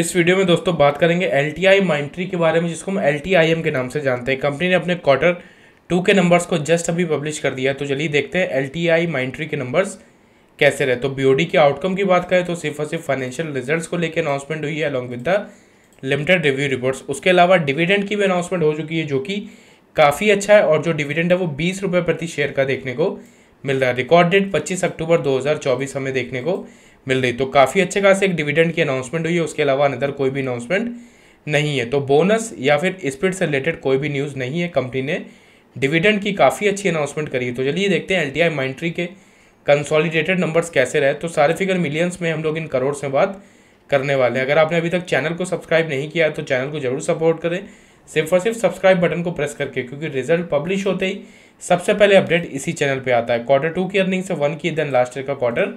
इस वीडियो में दोस्तों बात करेंगे LTI Mindtree के बारे में, जिसको हम LTIM के नाम से जानते हैं। कंपनी ने अपने क्वार्टर 2 के नंबर्स को जस्ट अभी पब्लिश कर दिया है, तो चलिए देखते हैं LTI Mindtree के नंबर्स कैसे रहे। तो BOD के आउटकम की बात करें तो सिर्फ और सिर्फ फाइनेंशियल रिजल्ट्स को लेकर अनाउंसमेंट हुई है along with the limited review reports. उसके अलावा डिविडेंड की भी अनाउंसमेंट हो चुकी है, जो कि काफ़ी अच्छा है और जो डिविडेंड है वो 20 रुपये प्रति शेयर का देखने को मिल रहा है। रिकॉर्ड डेट 25 अक्टूबर 2024 हमें देखने को मिल रही, तो काफ़ी अच्छे खास एक डिविडेंड की अनाउंसमेंट हुई है। उसके अलावा अदर कोई भी अनाउंसमेंट नहीं है, तो बोनस या फिर स्प्लिट से रिलेटेड कोई भी न्यूज़ नहीं है। कंपनी ने डिविडेंड की काफ़ी अच्छी अनाउंसमेंट करी है। तो चलिए देखते हैं LTI Mindtree के कंसोलिडेटेड नंबर्स कैसे रहे। तो सारे फिगर मिलियंस में, हम लोग इन करोड़ से बात करने वाले हैं। अगर आपने अभी तक चैनल को सब्सक्राइब नहीं किया है तो चैनल को जरूर सपोर्ट करें, सिर्फ और सिर्फ सब्सक्राइब बटन को प्रेस करके, क्योंकि रिजल्ट पब्लिश होते ही सबसे पहले अपडेट इसी चैनल पे आता है। क्वार्टर 2 की अर्निंग से 1 की, देन लास्ट ईयर का क्वार्टर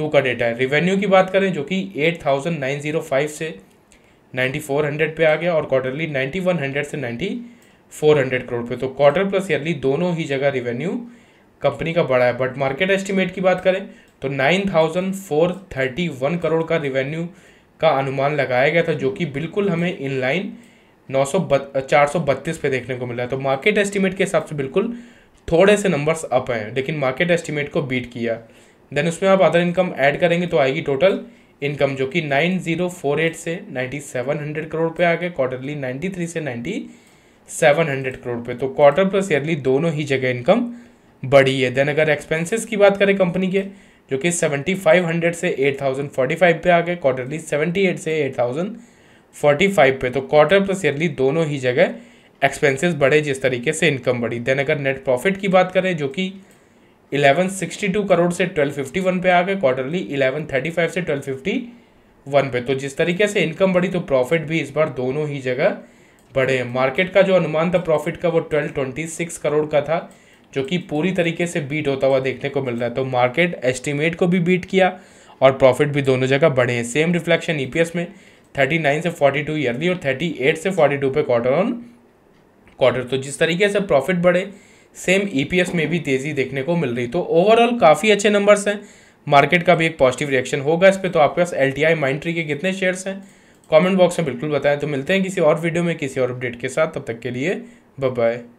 2 का डेटा है। रिवेन्यू की बात करें जो कि 8,905 से 9,400 पे आ गया और क्वार्टरली 9,100 से 9,400 करोड़ पे। तो क्वार्टर प्लस ईयरली दोनों ही जगह रिवेन्यू कंपनी का बढ़ा है। बट मार्केट एस्टिमेट की बात करें तो 9,431 करोड़ का रिवेन्यू का अनुमान लगाया गया था, जो कि बिल्कुल हमें इनलाइन 432 पे देखने को मिला है। तो मार्केट एस्टीमेट के हिसाब से बिल्कुल थोड़े से नंबर्स अप हैं, लेकिन मार्केट एस्टीमेट को बीट किया। देन उसमें आप अदर इनकम ऐड करेंगे तो आएगी टोटल इनकम, जो कि 9048 से 9700 करोड़ पे आ गए, क्वार्टरली 93 से 9700 करोड़ पे। तो क्वार्टर प्लस ईयरली दोनों ही जगह इनकम बढ़ी है। देन अगर एक्सपेंसिस की बात करें कंपनी के, जो कि 7500 से 8045 पे आ गए, क्वार्टरली 78 से 8045 पे। तो क्वार्टर प्लस ईयरली दोनों ही जगह एक्सपेंसेस बढ़े जिस तरीके से इनकम बढ़ी। देन अगर नेट प्रॉफिट की बात करें जो कि 1162 करोड़ से 1251 पे आ गए, क्वार्टरली 1135 से 1251 पे। तो जिस तरीके से इनकम बढ़ी तो प्रॉफिट भी इस बार दोनों ही जगह बढ़े। मार्केट का जो अनुमान था प्रॉफिट का वो 1226 करोड़ का था, जो कि पूरी तरीके से बीट होता हुआ देखने को मिल रहा है। तो मार्केट एस्टिमेट को भी बीट किया और प्रॉफिट भी दोनों जगह बढ़े। सेम रिफ्लेक्शन EPS में 39 से 42 ईयरली और 38 से 42 पे क्वार्टर ऑन क्वार्टर। तो जिस तरीके से प्रॉफिट बढ़े सेम EPS में भी तेज़ी देखने को मिल रही। तो ओवरऑल काफ़ी अच्छे नंबर्स हैं, मार्केट का भी एक पॉजिटिव रिएक्शन होगा इस पे। तो आपके पास LTI Mindtree के कितने शेयर्स हैं कमेंट बॉक्स में बिल्कुल बताएं। तो मिलते हैं किसी और वीडियो में किसी और अपडेट के साथ, तब तक के लिए बाय बाय।